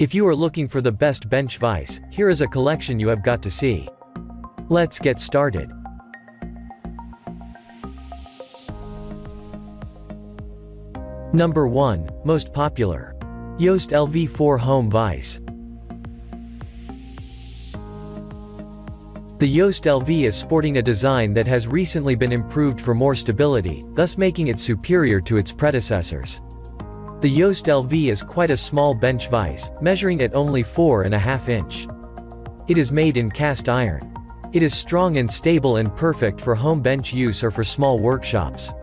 If you are looking for the best bench vise, here is a collection you have got to see. Let's get started. Number 1, most popular. Yost LV 4 Home Vise. The Yost LV is sporting a design that has recently been improved for more stability, thus making it superior to its predecessors. The Yost LV is quite a small bench vise, measuring at only 4.5 inches. It is made in cast iron. It is strong and stable and perfect for home bench use or for small workshops.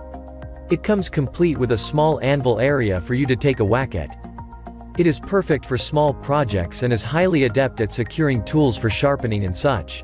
It comes complete with a small anvil area for you to take a whack at. It is perfect for small projects and is highly adept at securing tools for sharpening and such.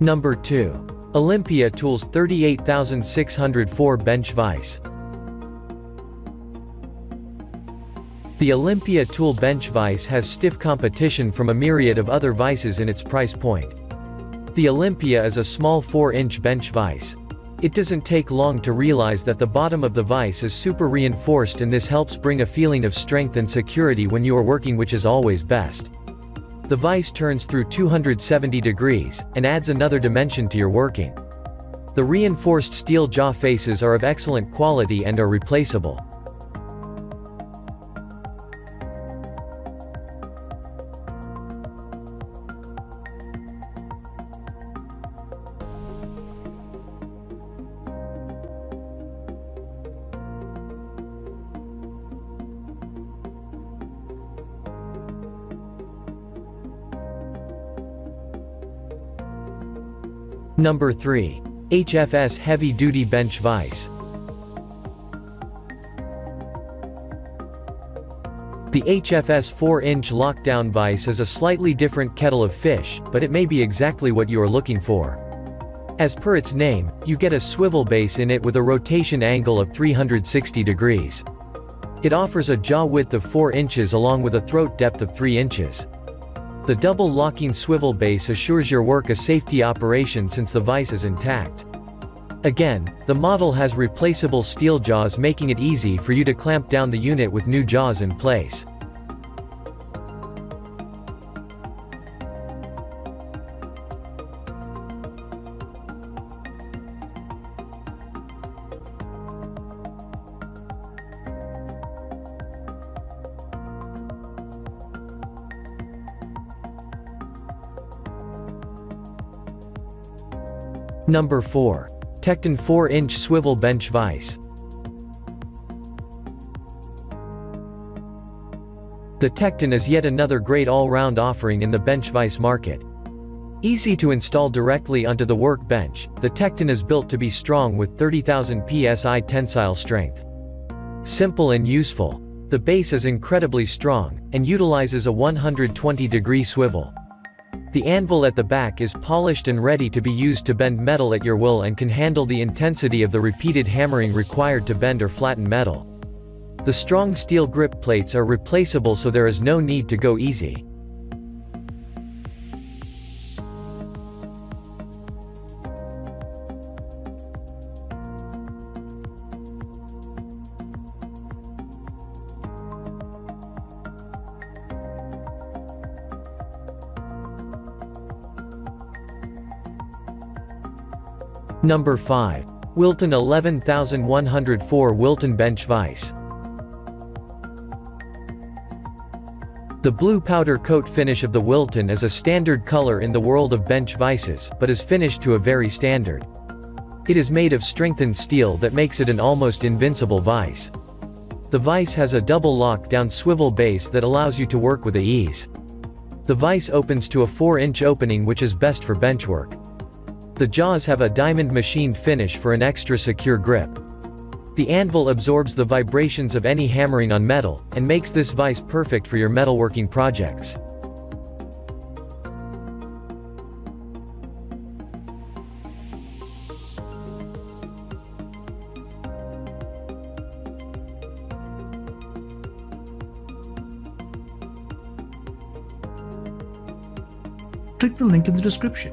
Number 2. Olympia Tools 38-604 Bench Vise. The Olympia Tool Bench Vise has stiff competition from a myriad of other vices in its price point. The Olympia is a small 4-inch bench vise. It doesn't take long to realize that the bottom of the vise is super reinforced, and this helps bring a feeling of strength and security when you are working, which is always best. The vise turns through 270 degrees, and adds another dimension to your working. The reinforced steel jaw faces are of excellent quality and are replaceable. Number 3. HFS Heavy Duty Bench Vise. The HFS 4-inch lockdown vise is a slightly different kettle of fish, but it may be exactly what you are looking for. As per its name, you get a swivel base in it with a rotation angle of 360 degrees. It offers a jaw width of 4 inches along with a throat depth of 3 inches. The double locking swivel base assures your work a safety operation since the vise is intact. Again, the model has replaceable steel jaws, making it easy for you to clamp down the unit with new jaws in place. Number 4. TEKTON 4-inch Swivel Bench Vise. The TEKTON is yet another great all-round offering in the bench vise market. Easy to install directly onto the workbench, the TEKTON is built to be strong with 30,000 psi tensile strength. Simple and useful. The base is incredibly strong, and utilizes a 120-degree swivel. The anvil at the back is polished and ready to be used to bend metal at your will, and can handle the intensity of the repeated hammering required to bend or flatten metal. The strong steel grip plates are replaceable, so there is no need to go easy. Number 5. Wilton 11104 Wilton Bench Vise. The blue powder coat finish of the Wilton is a standard color in the world of bench vices, but is finished to a very standard. It is made of strengthened steel that makes it an almost invincible vise. The vise has a double lock-down swivel base that allows you to work with ease. The vise opens to a 4-inch opening, which is best for benchwork. The jaws have a diamond machined finish for an extra secure grip. The anvil absorbs the vibrations of any hammering on metal, and makes this vise perfect for your metalworking projects. click the link in the description.